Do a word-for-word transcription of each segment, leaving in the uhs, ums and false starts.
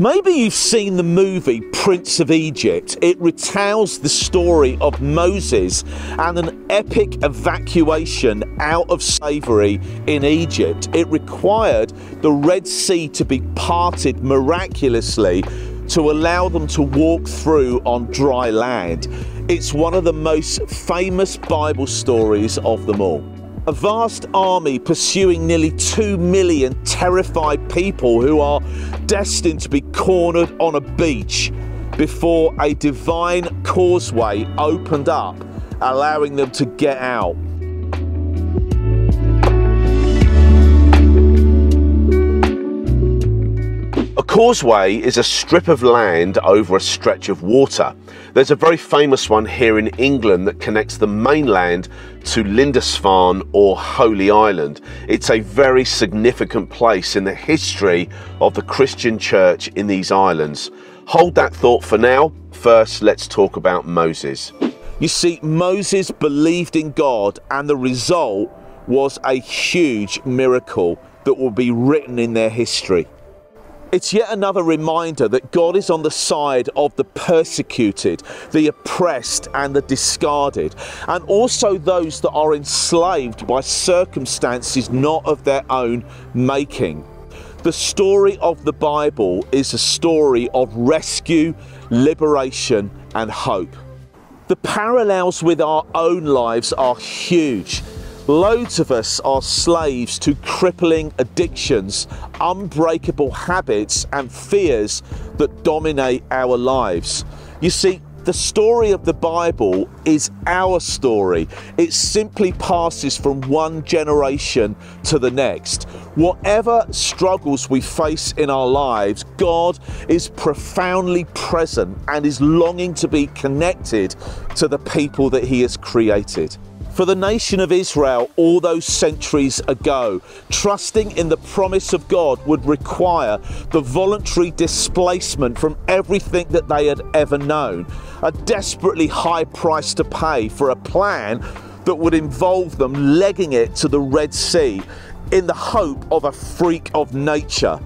Maybe you've seen the movie Prince of Egypt. It retells the story of Moses and an epic evacuation out of slavery in Egypt. It required the Red Sea to be parted miraculously to allow them to walk through on dry land. It's one of the most famous Bible stories of them all. A vast army pursuing nearly two million terrified people who are destined to be cornered on a beach before a divine causeway opened up, allowing them to get out. A causeway is a strip of land over a stretch of water. There's a very famous one here in England that connects the mainland to Lindisfarne or Holy Island. It's a very significant place in the history of the Christian church in these islands. Hold that thought for now. First, let's talk about Moses. You see, Moses believed in God, and the result was a huge miracle that will be written in their history. It's yet another reminder that God is on the side of the persecuted, the oppressed and the discarded, and also those that are enslaved by circumstances not of their own making. The story of the Bible is a story of rescue, liberation and hope. The parallels with our own lives are huge. Loads of us are slaves to crippling addictions, unbreakable habits and fears that dominate our lives. You see, the story of the Bible is our story. It simply passes from one generation to the next. Whatever struggles we face in our lives, God is profoundly present and is longing to be connected to the people that He has created. For the nation of Israel all those centuries ago, trusting in the promise of God would require the voluntary displacement from everything that they had ever known, a desperately high price to pay for a plan that would involve them legging it to the Red Sea in the hope of a freak of nature.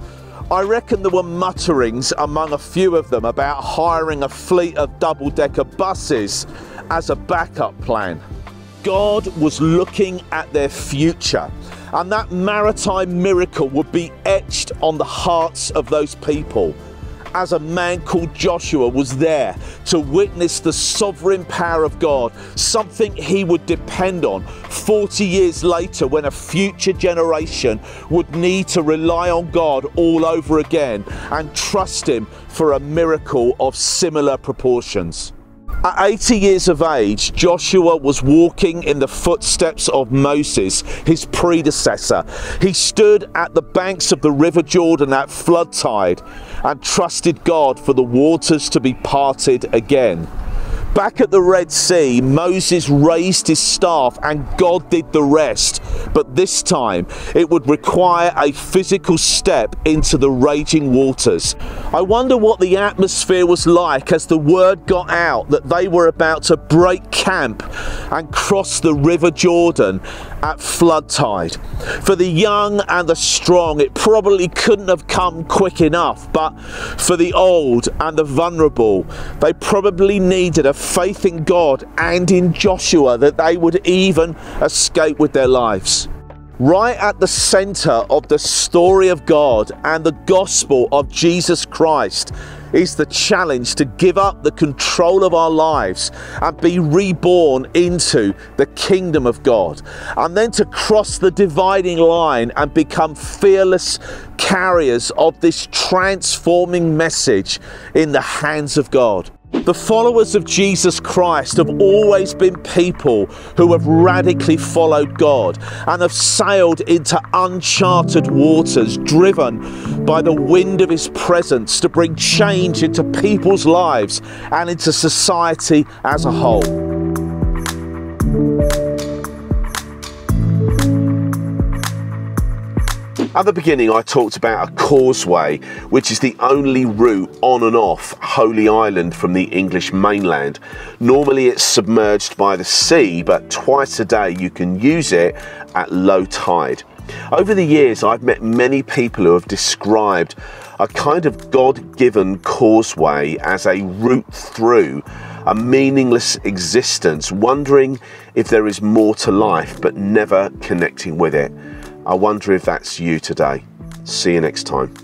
I reckon there were mutterings among a few of them about hiring a fleet of double-decker buses as a backup plan. God was looking at their future, and that maritime miracle would be etched on the hearts of those people, as a man called Joshua was there to witness the sovereign power of God, something he would depend on forty years later when a future generation would need to rely on God all over again and trust Him for a miracle of similar proportions. At eighty years of age, Joshua was walking in the footsteps of Moses, his predecessor. He stood at the banks of the River Jordan at flood tide and trusted God for the waters to be parted again. Back at the Red Sea, Moses raised his staff and God did the rest, but this time it would require a physical step into the raging waters. I wonder what the atmosphere was like as the word got out that they were about to break camp and cross the River Jordan at flood tide. For the young and the strong, it probably couldn't have come quick enough, but for the old and the vulnerable, they probably needed a faith in God and in Joshua that they would even escape with their lives. Right at the center of the story of God and the gospel of Jesus Christ is the challenge to give up the control of our lives and be reborn into the kingdom of God, and then to cross the dividing line and become fearless carriers of this transforming message in the hands of God. The followers of Jesus Christ have always been people who have radically followed God and have sailed into uncharted waters, driven by the wind of His presence to bring change into people's lives and into society as a whole. At the beginning, I talked about a causeway, which is the only route on and off Holy Island from the English mainland. Normally it's submerged by the sea, but twice a day you can use it at low tide. Over the years, I've met many people who have described a kind of God-given causeway as a route through a meaningless existence, wondering if there is more to life, but never connecting with it. I wonder if that's you today. See you next time.